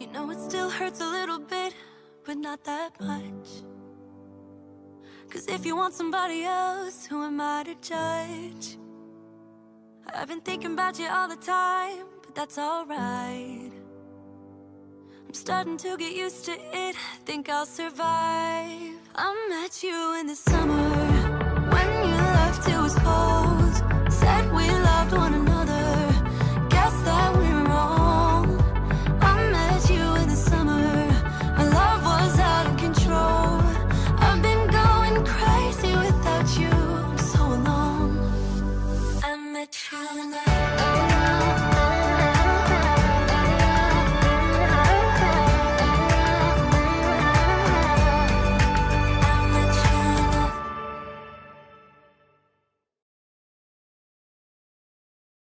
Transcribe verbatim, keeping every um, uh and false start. You know it still hurts a little bit, but not that much. 'Cause if you want somebody else, who am I to judge? I've been thinking about you all the time, but that's alright. I'm starting to get used to it, think I'll survive. I met you in the summer.